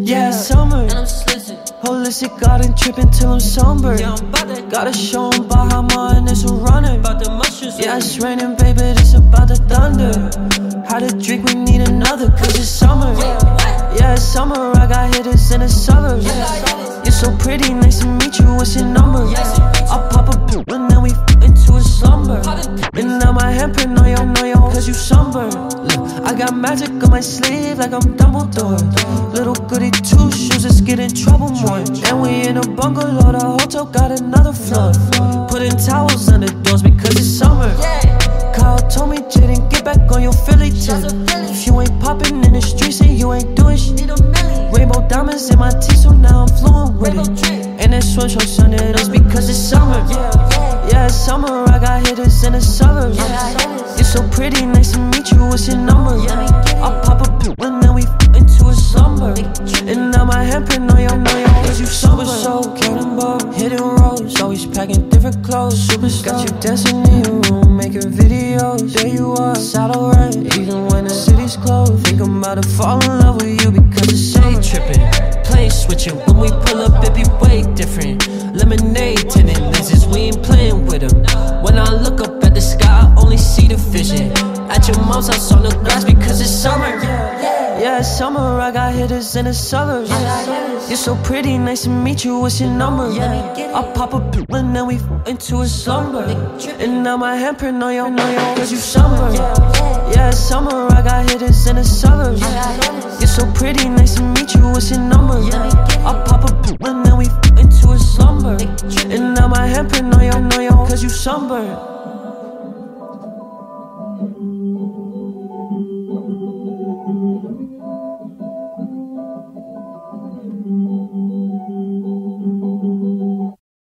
Yeah, it's summer, and I'm just listening. Holistic garden tripping till I'm somber. Yeah, I'm about that. Gotta show 'em by how mine is a runner. About the mushrooms. Yeah, it's raining, baby, it's about to thunder. Had a drink, we need another, cause it's summer. Yeah, it's summer, I got hitters in the suburbs. You're so pretty, nice to meet you, what's your number? I'll pop a pill and then we f into a slumber. And now my handprint on your, cause you sunburned. I got magic on my sleeve like I'm Dumbledore. Little goody two-shoes, it's getting trouble more. And we in a bungalow, the hotel got another flood. Putting towels under doors because it's summer. Kyle told me, Jaden, get back on your Philly tip. If you ain't popping in the streets and you ain't doing shit. Rainbow diamonds in my teeth, so now I'm fluent with it. And that swim show Sunday, that's because it's summer. Yeah, it's summer, I got hitters in the suburbs. You're so pretty, nice to meet you, what's your number? I'll pop a pill and then we f into a slumber. And now my handprint on your, cause you sober. So cannonball, hidden roads, always packing different clothes. Super slow, got you dancing in your room, making videos. There you are, it's alright, even when the city's closed. Think I'm about to fall in love with you because it's shade tripping. Play switching, when we pull up it be way different. Lemonade tinted lenses, we ain't playing with them. When I look up at the sky, I only see the vision. At your mom's house on the grass because it's summer. Yeah, it's summer, I got hitters in the suburbs. You're so pretty, nice to meet you, what's your number? I'll pop a pill and then we f into a slumber. And now my handprint on your, cause you summer. Yeah, it's summer, I got hitters in the suburbs. You're so pretty, nice to meet you, what's your number? I'll pop a pill and then we f into a slumber. And now my handprint on your, cause you sunburned.